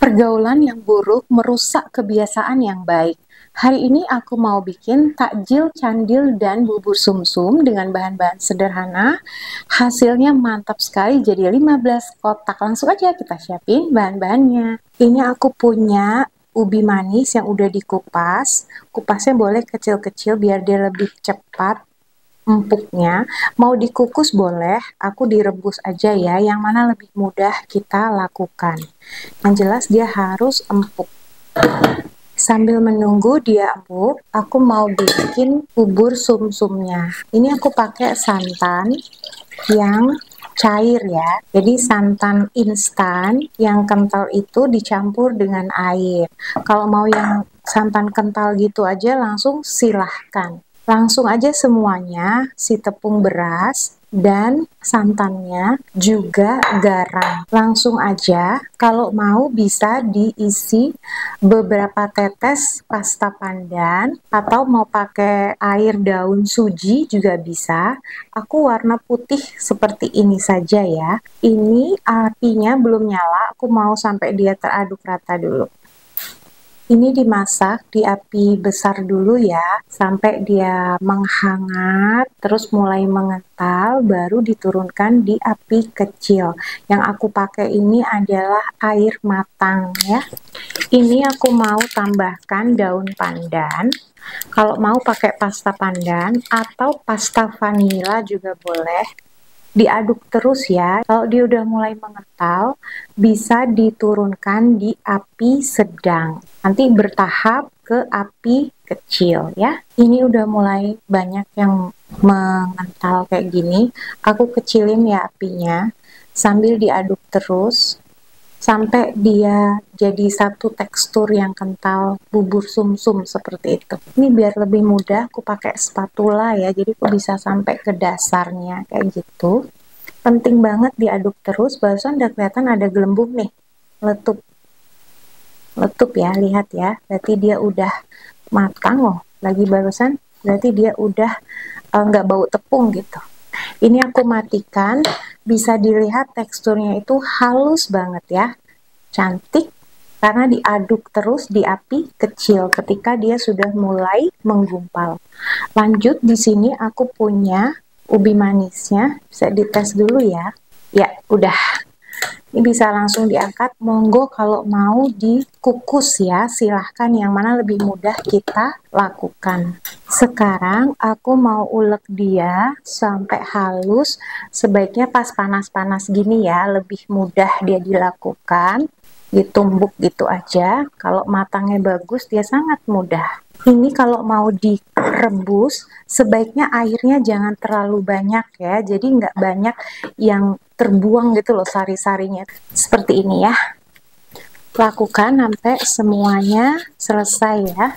Pergaulan yang buruk merusak kebiasaan yang baik. Hari ini aku mau bikin takjil, candil, dan bubur sumsum dengan bahan-bahan sederhana. Hasilnya mantap sekali, jadi 15 kotak. Langsung aja kita siapin bahan-bahannya. Ini aku punya ubi manis yang udah dikupas. Kupasnya boleh kecil-kecil biar dia lebih cepat empuknya. Mau dikukus boleh, aku direbus aja ya, yang mana lebih mudah kita lakukan. Yang jelas dia harus empuk. Sambil menunggu dia empuk, aku mau bikin bubur sumsumnya. Ini aku pakai santan yang cair ya, jadi santan instan yang kental itu dicampur dengan air. Kalau mau yang santan kental gitu aja langsung silahkan. Langsung aja semuanya, si tepung beras dan santannya juga garam. Langsung aja, kalau mau bisa diisi beberapa tetes pasta pandan atau mau pakai air daun suji juga bisa. Aku warna putih seperti ini saja ya. Ini apinya belum nyala, aku mau sampai dia teraduk rata dulu. Ini dimasak di api besar dulu ya, sampai dia menghangat, terus mulai mengental, baru diturunkan di api kecil. Yang aku pakai ini adalah air matang ya. Ini aku mau tambahkan daun pandan. Kalau mau pakai pasta pandan atau pasta vanila juga boleh. Diaduk terus ya, kalau dia udah mulai mengental, bisa diturunkan di api sedang. Nanti bertahap ke api kecil ya. Ini udah mulai banyak yang mengental kayak gini. Aku kecilin ya apinya, sambil diaduk terus, sampai dia jadi satu tekstur yang kental bubur sumsum seperti itu. Ini biar lebih mudah aku pakai spatula ya, jadi aku bisa sampai ke dasarnya kayak gitu. Penting banget diaduk terus. Barusan udah kelihatan ada gelembung nih, letup ya, lihat ya, berarti dia udah matang loh. Lagi barusan berarti dia udah nggak bau tepung gitu. Ini aku matikan, bisa dilihat teksturnya itu halus banget ya, cantik. Karena diaduk terus di api kecil ketika dia sudah mulai menggumpal. Lanjut di sini aku punya ubi manisnya, bisa dites dulu ya. Ya, udah. Ini bisa langsung diangkat, monggo kalau mau dikukus ya, silahkan, yang mana lebih mudah kita lakukan. Sekarang aku mau ulek dia sampai halus, sebaiknya pas panas-panas gini ya, lebih mudah dia dilakukan. Ditumbuk gitu aja, kalau matangnya bagus dia sangat mudah. Ini kalau mau direbus, sebaiknya airnya jangan terlalu banyak ya, jadi nggak banyak yang terbuang gitu loh sari-sarinya. Seperti ini ya, lakukan sampai semuanya selesai ya.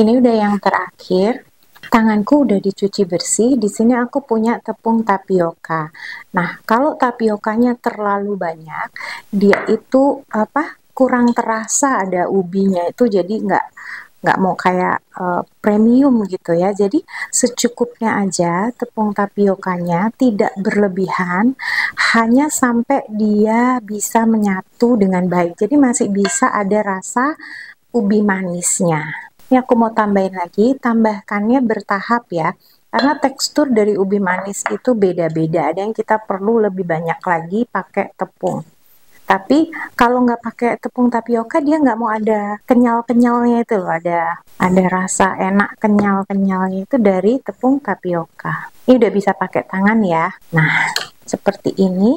Ini udah yang terakhir. Tanganku udah dicuci bersih. Di sini aku punya tepung tapioka. Nah, kalau tapiokanya terlalu banyak, dia itu kurang terasa ada ubinya itu, jadi nggak mau kayak premium gitu ya. Jadi secukupnya aja tepung tapiokanya, tidak berlebihan, hanya sampai dia bisa menyatu dengan baik. Jadi masih bisa ada rasa ubi manisnya. Ini aku mau tambahin lagi, tambahkannya bertahap ya, karena tekstur dari ubi manis itu beda-beda, ada yang kita perlu lebih banyak lagi pakai tepung. Tapi kalau nggak pakai tepung tapioka, dia nggak mau ada kenyal-kenyalnya itu loh, ada rasa enak kenyal-kenyalnya itu dari tepung tapioka. Ini udah bisa pakai tangan ya. Nah, seperti ini,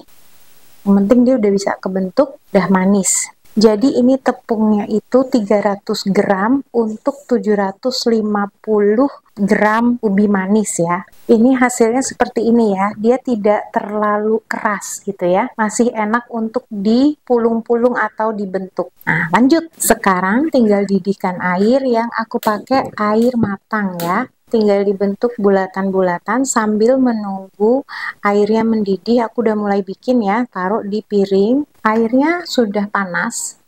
yang penting dia udah bisa kebentuk, udah manis. Jadi ini tepungnya itu 300 gram untuk 750 gram ubi manis ya. Ini hasilnya seperti ini ya, dia tidak terlalu keras gitu ya. Masih enak untuk dipulung-pulung atau dibentuk. Nah, lanjut. Sekarang tinggal didihkan air, yang aku pakai air matang ya. Tinggal dibentuk bulatan-bulatan sambil menunggu airnya mendidih. Aku udah mulai bikin ya, taruh di piring. Airnya sudah panas,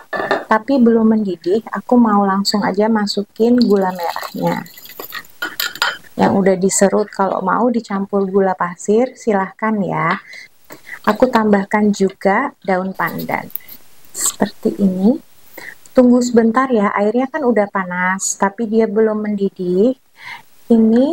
tapi belum mendidih. Aku mau langsung aja masukin gula merahnya. Yang udah diserut, kalau mau dicampur gula pasir, silahkan ya. Aku tambahkan juga daun pandan. Seperti ini. Tunggu sebentar ya, airnya kan udah panas, tapi dia belum mendidih. Ini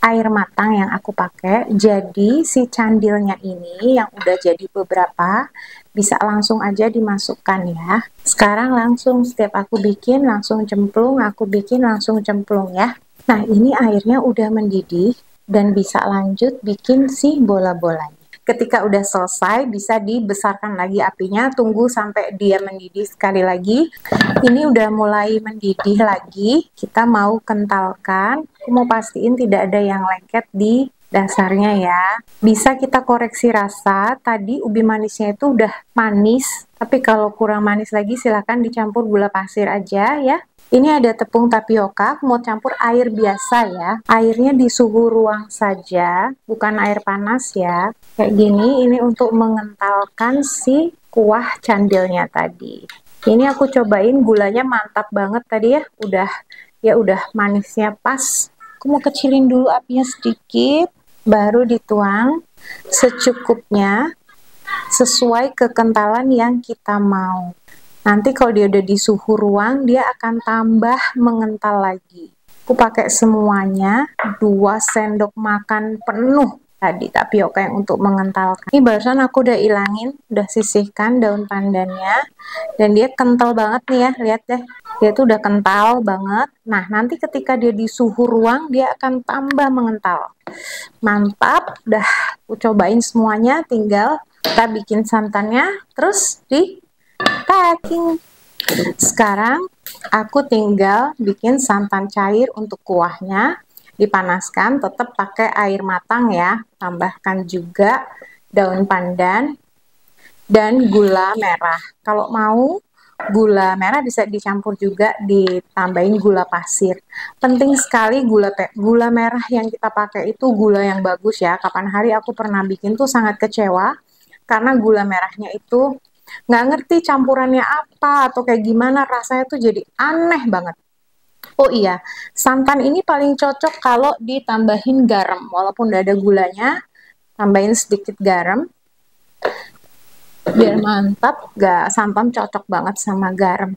air matang yang aku pakai, jadi si candilnya ini yang udah jadi beberapa, bisa langsung aja dimasukkan ya. Sekarang langsung setiap aku bikin, langsung cemplung, aku bikin, langsung cemplung ya. Nah ini airnya udah mendidih, dan bisa lanjut bikin si bola-bolanya. Ketika udah selesai, bisa dibesarkan lagi apinya, tunggu sampai dia mendidih sekali lagi. Ini udah mulai mendidih lagi, kita mau kentalkan. Aku mau pastiin tidak ada yang lengket di dasarnya ya. Bisa kita koreksi rasa, tadi ubi manisnya itu udah manis, tapi kalau kurang manis lagi silahkan dicampur gula pasir aja ya. Ini ada tepung tapioka, mau campur air biasa ya. Airnya di suhu ruang saja, bukan air panas ya. Kayak gini, ini untuk mengentalkan si kuah candilnya tadi. Ini aku cobain, gulanya mantap banget tadi ya. Udah manisnya pas. Aku mau kecilin dulu apinya sedikit, baru dituang secukupnya sesuai kekentalan yang kita mau. Nanti kalau dia udah di suhu ruang, dia akan tambah mengental lagi. Aku pakai semuanya, 2 sendok makan penuh tadi tapioka yang untuk mengentalkan. Ini barusan aku udah ilangin, udah sisihkan daun pandannya. Dan dia kental banget nih ya, lihat deh. Dia tuh udah kental banget. Nah, nanti ketika dia di suhu ruang, dia akan tambah mengental. Mantap, udah aku cobain semuanya, tinggal kita bikin santannya, terus di packing. Sekarang aku tinggal bikin santan cair untuk kuahnya, dipanaskan, tetap pakai air matang ya, tambahkan juga daun pandan dan gula merah. Kalau mau gula merah bisa dicampur juga, ditambahin gula pasir. Penting sekali gula merah yang kita pakai itu gula yang bagus ya. Kapan hari aku pernah bikin tuh sangat kecewa karena gula merahnya itu nggak ngerti campurannya apa atau kayak gimana, rasanya tuh jadi aneh banget. Oh iya, santan ini paling cocok kalau ditambahin garam, walaupun udah ada gulanya, tambahin sedikit garam biar mantap. Gak, santan cocok banget sama garam.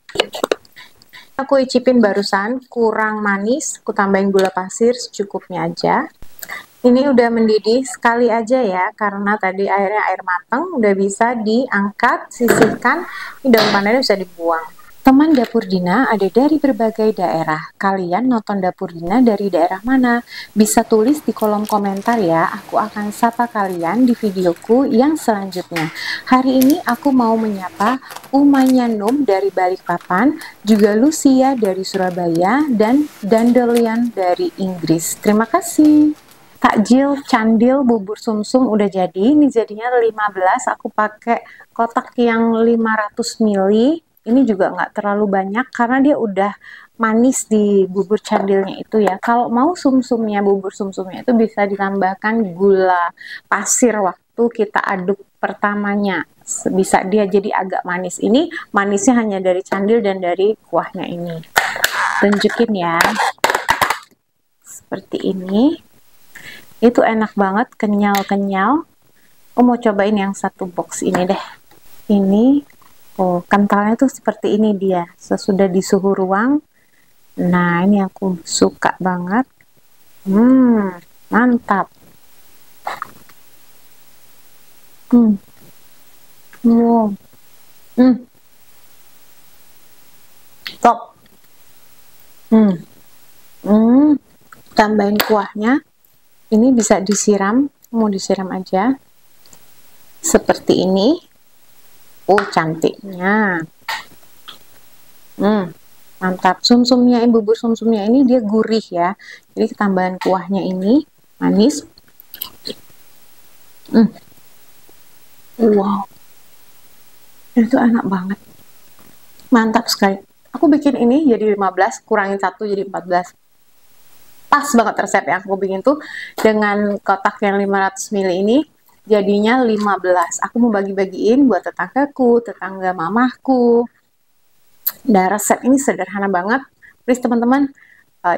Aku icipin barusan, kurang manis, aku tambahin gula pasir secukupnya aja. Ini udah mendidih sekali aja ya, karena tadi airnya air matang, udah bisa diangkat, sisihkan. Ini daun pandannya bisa dibuang. Teman Dapur Dina ada dari berbagai daerah. Kalian nonton Dapur Dina dari daerah mana? Bisa tulis di kolom komentar ya, aku akan sapa kalian di videoku yang selanjutnya. Hari ini aku mau menyapa Umanyanum dari Balikpapan, juga Lucia dari Surabaya, dan Dandelian dari Inggris. Terima kasih. Takjil candil bubur sumsum udah jadi. Ini jadinya 15, aku pakai kotak yang 500 ml. Ini juga nggak terlalu banyak karena dia udah manis di bubur candilnya itu ya. Kalau mau sumsumnya, bubur sumsumnya itu bisa ditambahkan gula pasir waktu kita aduk pertamanya. Bisa dia jadi agak manis. Ini manisnya hanya dari candil dan dari kuahnya ini. Tunjukin ya. Seperti ini. Itu enak banget, kenyal-kenyal. Aku mau cobain yang satu box ini deh. Ini, oh kentalnya tuh seperti ini dia, sesudah di suhu ruang. Nah, ini aku suka banget. Mantap. Wow. Top. Tambahin kuahnya. Ini bisa disiram, mau disiram aja seperti ini. Oh cantiknya, mantap. Sumsumnya, bubur sumsumnya ini dia gurih ya, jadi tambahan kuahnya ini manis. Wow, itu enak banget, mantap sekali. Aku bikin ini jadi 15, kurangin 1 jadi 14. Pas banget resep yang aku bikin tuh dengan kotak yang 500 ml ini jadinya 15. Aku mau bagi-bagiin buat tetanggaku, tetangga mamahku. Dan resep ini sederhana banget. Please teman-teman,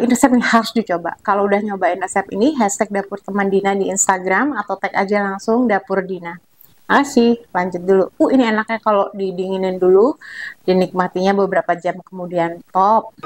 ini resep yang harus dicoba. Kalau udah nyobain resep ini, #dapurtemandina di Instagram atau tag aja langsung Dapur Dina. Asik, lanjut dulu. Ini enaknya kalau didinginin dulu, dinikmatinya beberapa jam kemudian. Top.